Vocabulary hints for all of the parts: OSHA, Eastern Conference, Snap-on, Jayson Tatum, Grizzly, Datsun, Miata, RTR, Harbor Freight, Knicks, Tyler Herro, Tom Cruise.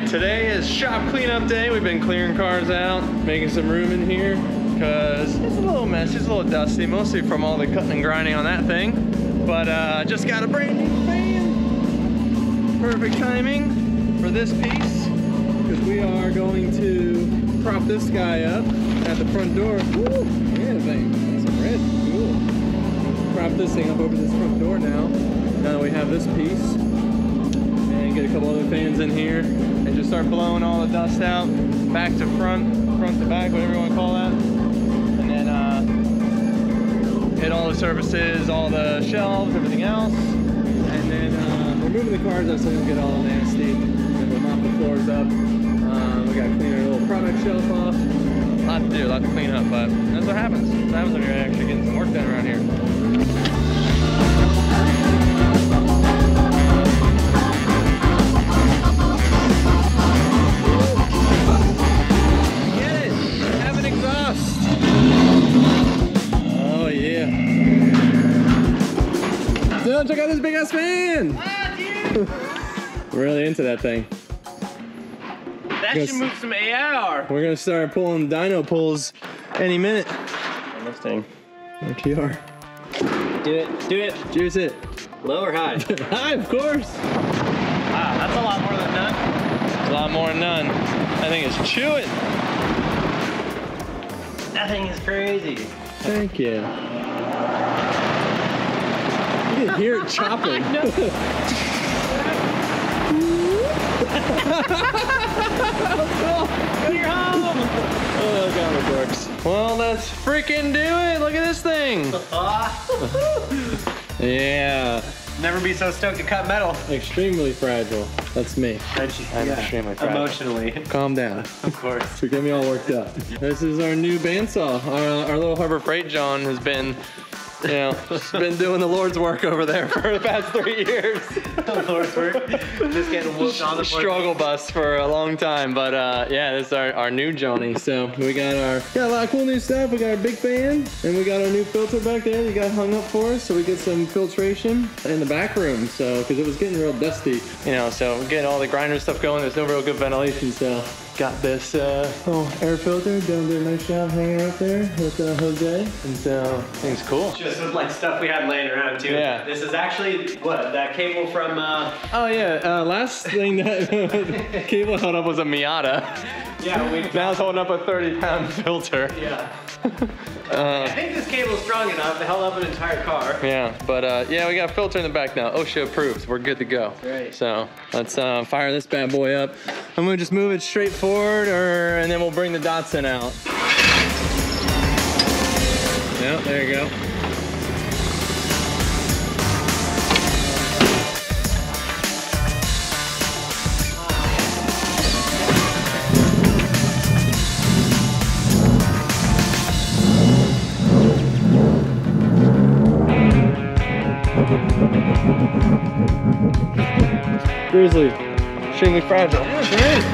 right, today is shop cleanup day. We've been clearing cars out, making some room in here, because it's a little messy, it's a little dusty, mostly from all the cutting and grinding on that thing. But I just got a brand new fan. Perfect timing for this piece, because we are going to prop this guy up at the front door. Woo! Yeah, that's a red. Cool. Prop this thing up over this front door now. Now that we have this piece. Get a couple other fans in here and just start blowing all the dust out, back to front, front to back, whatever you want to call that. And then hit all the surfaces, all the shelves, everything else. And then we're moving the cars up so they don't get all nasty. And we'll mop the floors up. We got to clean our little product shelf off. A lot to do, a lot to clean up, but that's what happens. That's what happens when you're actually getting some work done around here. Check out this big ass fan! Wow, we're really into that thing. That should move some AR. We're gonna start pulling dyno pulls any minute. On this thing. RTR. Do it. Do it. Juice it. Low or high? High, of course. Wow, that's a lot more than none. That's a lot more than none. That thing is chewing. That thing is crazy. Thank you. You can hear it chopping. Go to your home. Oh God, it works. Well, let's freaking do it. Look at this thing. Yeah. Never be so stoked to cut metal. Extremely fragile. That's me. I'm extremely fragile. Emotionally. Calm down. Of course. You get me all worked up. This is our new bandsaw. Our little Harbor Freight John has been. Yeah, she's been doing the Lord's work over there for the past 3 years. The Lord's work, just getting whooped on the struggle bus for a long time. But yeah, this is our new Johnny. So we got a lot of cool new stuff. We got our big fan, and we got our new filter back there that got hung up for us. So we get some filtration in the back room. So because it was getting real dusty, you know. So we're getting all the grinder stuff going. There's no real good ventilation. So got this little air filter down there. Nice job hanging out there with Jose. And so things cool. Just with like stuff we had laying around too. Yeah. This is actually what that cable from. Oh yeah. Last thing that cable held up was a Miata. Yeah. Now it's holding up a 30-pound filter. Yeah. I think this cable is strong enough to held up an entire car. Yeah. But yeah, we got a filter in the back now. OSHA approved. We're good to go. Right. So let's fire this bad boy up. I'm gonna just move it straight forward. And then we'll bring the Datsun out. Yeah, there you go. Grizzly, extremely fragile. Yeah,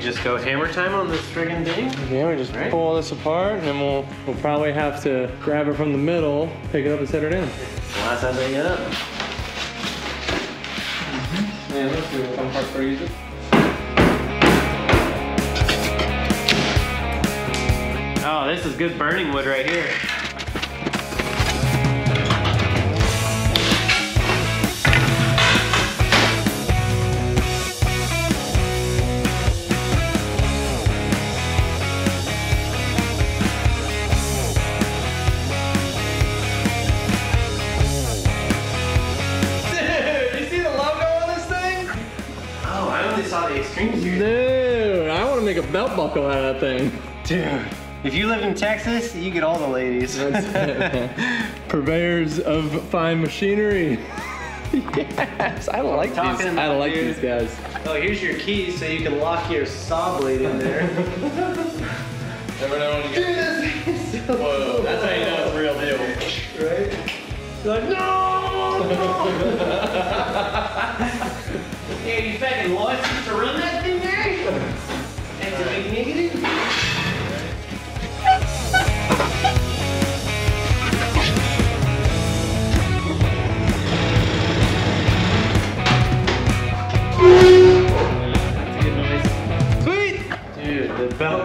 just go hammer time on this friggin' thing? Yeah, we just pull all this apart, and then we'll probably have to grab it from the middle, pick it up and set it in. Last time they get up. Mm-hmm. Yeah, let's do it. One part pretty easy. Oh, this is good burning wood right here. Dude, I want to make a belt buckle out of that thing. Dude, if you live in Texas, you get all the ladies. That's it. Purveyors of fine machinery. Yes, I like these. I like these guys. Oh, here's your keys so you can lock your saw blade in there. Never know when you get this thing is so whoa, that's how you know it's real deal. Right? You're like, no! Yeah, you fucking lost to run that thing there? That's a big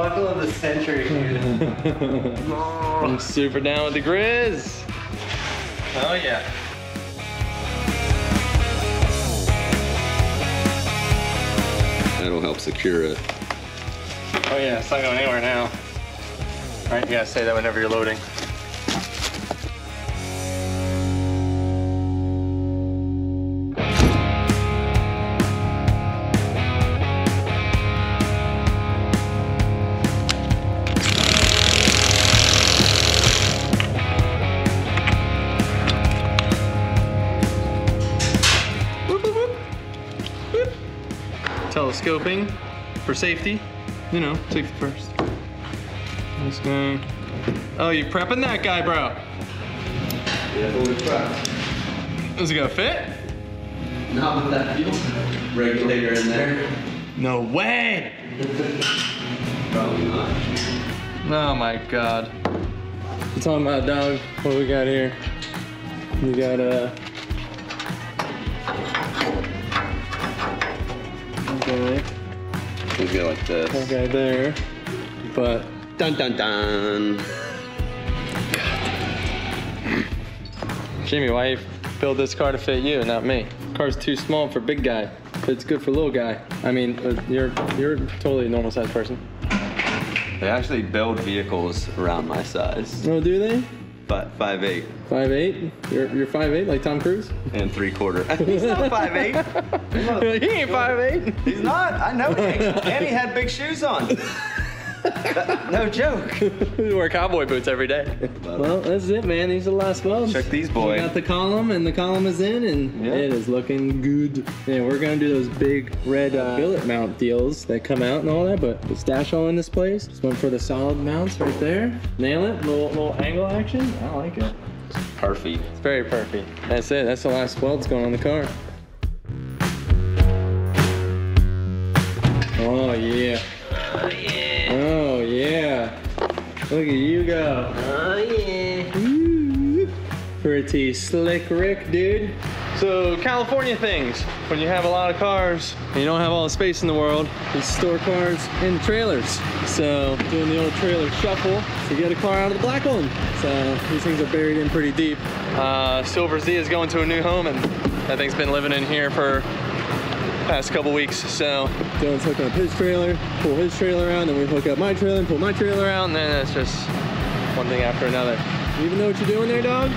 buckle of the century, dude. Oh. I'm super down with the Grizz. Oh yeah. That'll help secure it. Oh yeah, it's not going anywhere now. All right, you gotta say that whenever you're loading. Telescoping for safety, you know, safety first. This guy. Oh, you prepping that guy, bro? Yeah, fully prepped. Is it gonna fit? Not with that fuel regulator in there. No way! Probably not. Oh my God. It's on my dog. What we got here? We got a. Okay. We've got like this. Okay, there. But dun dun dun. God. Jimmy, why you build this car to fit you, not me? Car's too small for big guy, but it's good for little guy. I mean, you're totally a normal sized person. They actually build vehicles around my size. Oh, do they? But 5'8". 5'8"? You're 5'8", like Tom Cruise? And 3/4. He's not 5'8". He ain't 5'8". He's not, I know him. And he had big shoes on. No joke. We wear cowboy boots every day. Well, that's it, man. These are the last bulbs. Check these, boy. We got the column, and the column is in, and yep. It is looking good. And we're gonna do those big red billet mount deals that come out and all that, but it's dash all in this place. Just went for the solid mounts right there. Nail it, little angle action. I like it. Perfect. It's very perfect. That's it. That's the last welds going on the car. Oh yeah. Oh yeah, look at you go. Oh yeah. Ooh, pretty slick Rick, dude. So California things, when you have a lot of cars and you don't have all the space in the world, you store cars in trailers. So doing the old trailer shuffle to get a car out of the black one. So these things are buried in pretty deep. Silver Z is going to a new home and that thing's been living in here for past couple weeks, so. Dylan's hooking up his trailer, pull his trailer around, and we hook up my trailer and pull my trailer out, and then it's just one thing after another. You even know what you're doing there, dog?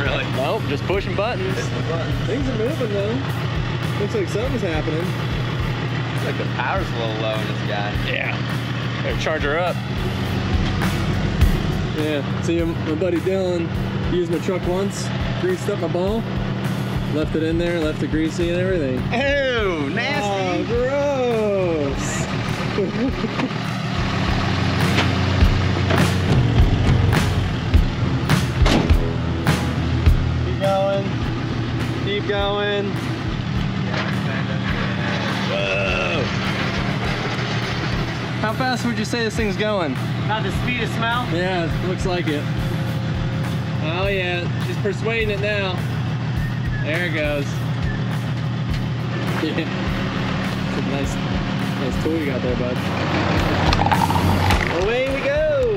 Really? Nope, just pushing buttons. Things are moving, though. Looks like something's happening. Looks like the power's a little low in this guy. Yeah. Better charge her up. Yeah, see, my buddy Dylan used my truck once, greased up my ball. Left it in there, left the greasy and everything. Ew, nasty. Oh, gross. Keep going. Keep going. Whoa. How fast would you say this thing's going? About the speed of smell? Yeah, looks like it. Oh yeah, she's persuading it now. There it goes. Yeah. It's a nice tool you got there, bud. Away we go!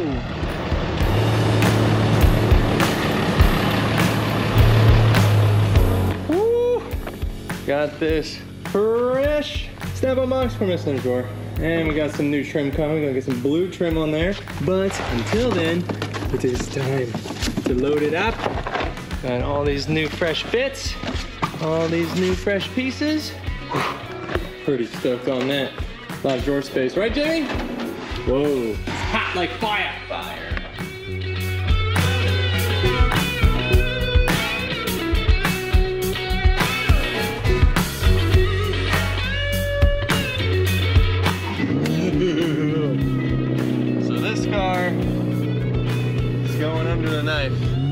Woo! Got this fresh Snap-on box for missing the drawer. And we got some new trim coming. We're gonna get some blue trim on there. But until then, it is time to load it up. Got all these new fresh bits, all these new fresh pieces. Whew. Pretty stoked on that. A lot of drawer space, right, Jimmy? Whoa. It's hot like fire. Fire. So this car is going under the knife.